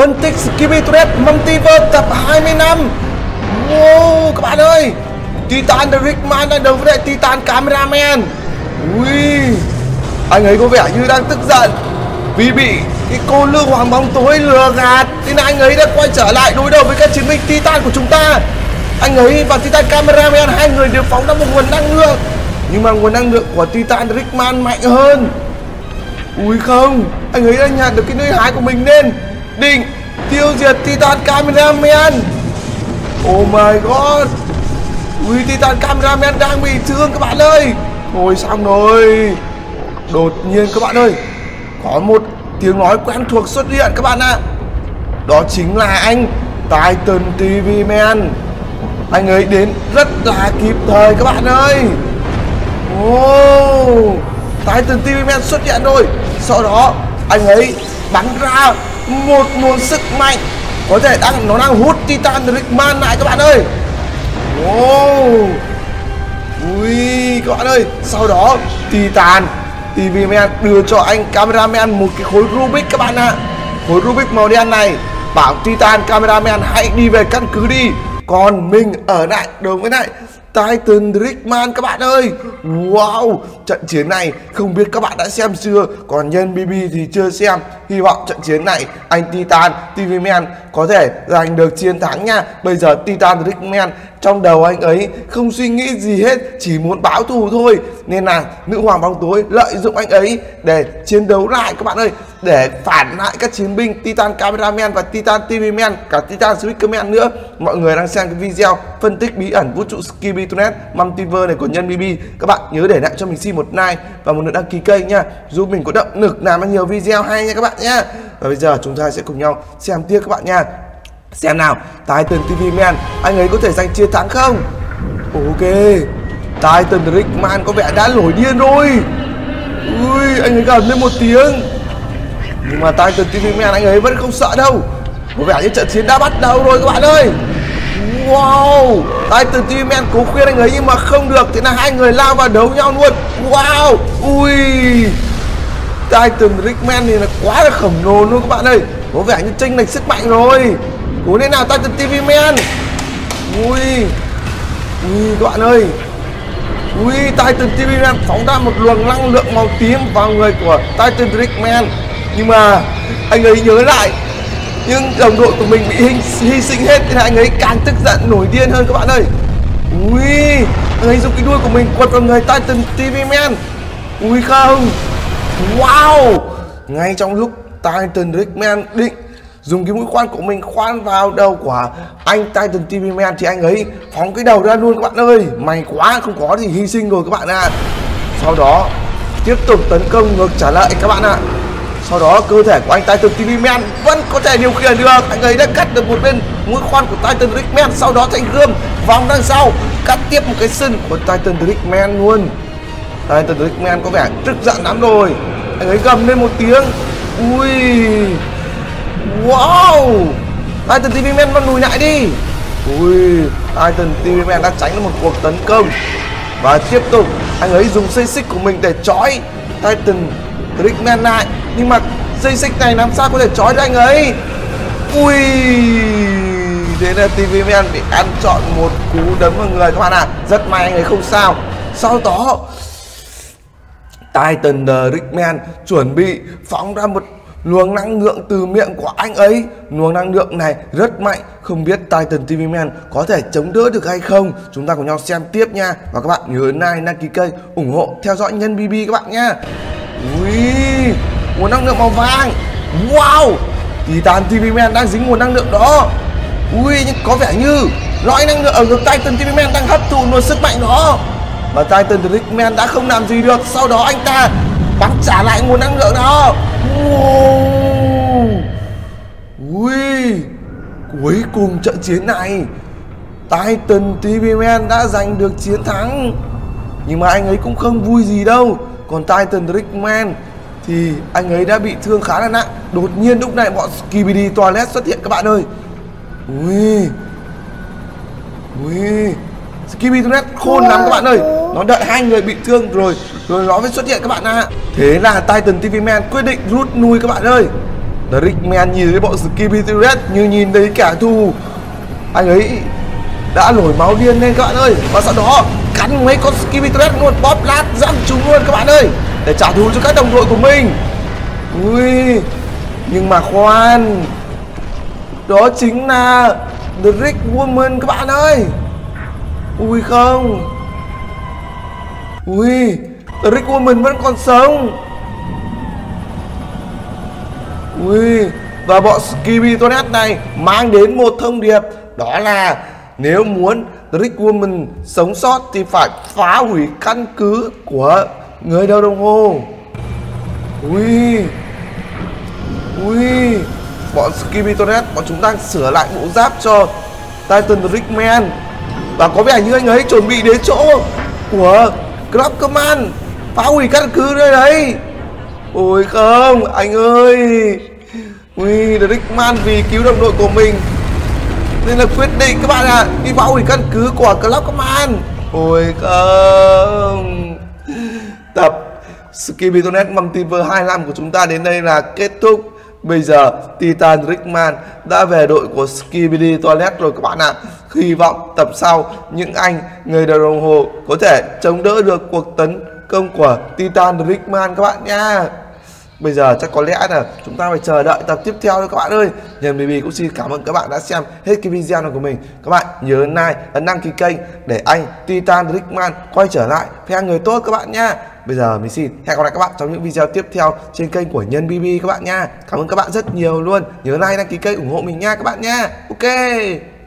Phân tích Skibidi Toilet Multiverse tập 25. Wow, các bạn ơi, Titan Rickman đang đấu với Titan Cameraman. Ui, anh ấy có vẻ như đang tức giận vì bị cái cô lương hoàng bóng tối lừa gạt, nên anh ấy đã quay trở lại đối đầu với các chiến binh Titan của chúng ta. Anh ấy và Titan Cameraman, hai người đều phóng ra một nguồn năng lượng, nhưng mà nguồn năng lượng của Titan Rickman mạnh hơn. Ui không, anh ấy đã nhặt được cái nơi hái của mình nên định tiêu diệt Titan Cameraman. Oh my god, ui Titan Cameraman đang bị thương các bạn ơi. Thôi xong rồi. Đột nhiên các bạn ơi, có một tiếng nói quen thuộc xuất hiện các bạn ạ. Đó chính là anh Titan TV Man. Anh ấy đến rất là kịp thời các bạn ơi. Oh, Titan TV Man xuất hiện rồi. Sau đó anh ấy bắn ra một nguồn sức mạnh, có thể nó đang hút Titan Rickman lại các bạn ơi. Wow, ui các bạn ơi, sau đó Titan TV Man đưa cho anh Cameraman một cái khối Rubik các bạn ạ. Khối Rubik màu đen này bảo Titan Cameraman hãy đi về căn cứ đi, còn mình ở lại đối với lại Titan Rickman các bạn ơi. Wow, trận chiến này không biết các bạn đã xem chưa, còn Nhân Bibi thì chưa xem. Hy vọng trận chiến này anh Titan TV Man có thể giành được chiến thắng nha. Bây giờ Titan Rickman trong đầu anh ấy không suy nghĩ gì hết, chỉ muốn báo thù thôi, nên là nữ hoàng bóng tối lợi dụng anh ấy để chiến đấu lại các bạn ơi, để phản lại các chiến binh Titan Cameraman và Titan TV Man, cả Titan Rickman nữa. Mọi người đang xem cái video phân tích bí ẩn vũ trụ Skibidi Toilet Multiverse này của Nhân Bibi, các bạn nhớ để lại cho mình xin một like và một lượt đăng ký kênh nha, giúp mình có động lực làm nhiều video hay nha các bạn nhá. Và bây giờ chúng ta sẽ cùng nhau xem tiếp các bạn nha. Xem nào, Titan TV Man anh ấy có thể giành chiến thắng không? Ok, Titan Rickman có vẻ đã nổi điên rồi. Ui, anh ấy gầm lên một tiếng, nhưng mà Titan TV Man anh ấy vẫn không sợ đâu. Có vẻ như trận chiến đã bắt đầu rồi các bạn ơi. Wow, Titan TV Man cố khuyên anh ấy nhưng mà không được, thế là hai người lao vào đấu nhau luôn. Wow, ui, Titan Rickman thì là quá là khổng lồ luôn các bạn ơi. Có vẻ như chênh lệch sức mạnh rồi. Cố lên nào Titan TV Man. Ui, ui các bạn ơi, ui Titan TV Man phóng ra một luồng năng lượng màu tím vào người của Titan Rickman, nhưng mà anh ấy nhớ lại nhưng đồng đội của mình bị hy sinh hết, thế là anh ấy càng tức giận nổi điên hơn các bạn ơi. Ui, anh ấy dùng cái đuôi của mình quật vào người Titan TV Man. Ui không, wow, ngay trong lúc Titan Rickman định dùng cái mũi khoan của mình khoan vào đầu của anh Titan TV Man thì anh ấy phóng cái đầu ra luôn các bạn ơi. May quá, không có gì hy sinh rồi các bạn ạ. Sau đó tiếp tục tấn công ngược trả lại các bạn ạ. Sau đó cơ thể của anh Titan TV Man vẫn có thể điều khiển được. Anh ấy đã cắt được một bên mũi khoan của Titan Rickman, sau đó thành gươm vòng đằng sau cắt tiếp một cái sừng của Titan Rickman luôn. Titan Rickman có vẻ tức giận lắm rồi, anh ấy gầm lên một tiếng. Ui, wow, Titan TV Man nó lùi lại đi. Ui, Titan TV Man đã tránh được một cuộc tấn công. Và tiếp tục anh ấy dùng dây xích của mình để trói Titan Rickman lại, nhưng mà dây xích này làm sao có thể trói được anh ấy. Ui, thế là TV Man bị ăn trọn một cú đấm vào người các bạn ạ. Rất may anh ấy không sao. Sau đó Titan Rickman chuẩn bị phóng ra một luồng năng lượng từ miệng của anh ấy. Luồng năng lượng này rất mạnh, không biết Titan TV Man có thể chống đỡ được hay không. Chúng ta cùng nhau xem tiếp nha. Và các bạn nhớ like, đăng ký kênh, ủng hộ, theo dõi Nhân Bibi các bạn nha. Ui, nguồn năng lượng màu vàng. Wow, Titan TV Man đang dính nguồn năng lượng đó. Ui, nhưng có vẻ như lõi năng lượng ở ngực Titan TV Man đang hấp thụ nguồn sức mạnh đó, và Titan Rickman đã không làm gì được. Sau đó anh ta bắn trả lại nguồn năng lượng đó. Wow. Ui, cuối cùng trận chiến này Titan TV Man đã giành được chiến thắng. Nhưng mà anh ấy cũng không vui gì đâu. Còn Titan Rickman thì anh ấy đã bị thương khá là nặng. Đột nhiên lúc này bọn Skibidi Toilet xuất hiện các bạn ơi. Ui, ui, Skibidi Toilet khôn lắm các bạn ơi. Nó đợi hai người bị thương rồi nó mới xuất hiện các bạn ạ. Thế là Titan TV Man quyết định rút lui các bạn ơi. The Rickman nhìn thấy bọn Skibidi Toilet như nhìn thấy kẻ thù. Anh ấy đã nổi máu điên lên các bạn ơi, và sau đó cắn mấy con Skibidi Toilet luôn, bóp lát răng chúng luôn các bạn ơi, để trả thù cho các đồng đội của mình. Ui, nhưng mà khoan, đó chính là The Rickwoman các bạn ơi. Ui không, ui, The Rickwoman vẫn còn sống. Ui, và bọn Skibidi Toilet này mang đến một thông điệp, đó là nếu muốn The Rickwoman sống sót thì phải phá hủy căn cứ của người đeo đồng hồ. Ui, ui, bọn Skibidi Toilet, bọn chúng đang sửa lại bộ giáp cho Titan Rickman, và có vẻ như anh ấy chuẩn bị đến chỗ của Crab Command phá hủy căn cứ nơi đấy. Ôi không, anh ơi. Ui, The Rickman vì cứu đồng đội của mình nên là quyết định các bạn ạ, đi phá hủy căn cứ của Clockman các bạn. Ôi không. Tập Skibidi Toilet Multiverse 25 của chúng ta đến đây là kết thúc. Bây giờ Titan Rickman đã về đội của Skibidi Toilet rồi các bạn ạ. Hy vọng tập sau những anh người đeo đồng hồ có thể chống đỡ được cuộc tấn công của Titan Rickman các bạn nha. Bây giờ chắc có lẽ là chúng ta phải chờ đợi tập tiếp theo thôi các bạn ơi. Nhân Bibi cũng xin cảm ơn các bạn đã xem hết cái video này của mình. Các bạn nhớ like, ấn đăng ký kênh để anh Titan Rickman quay trở lại phe người tốt các bạn nha. Bây giờ mình xin hẹn gặp lại các bạn trong những video tiếp theo trên kênh của Nhân Bibi các bạn nha. Cảm ơn các bạn rất nhiều luôn. Nhớ like, đăng ký kênh ủng hộ mình nha các bạn nha. Ok.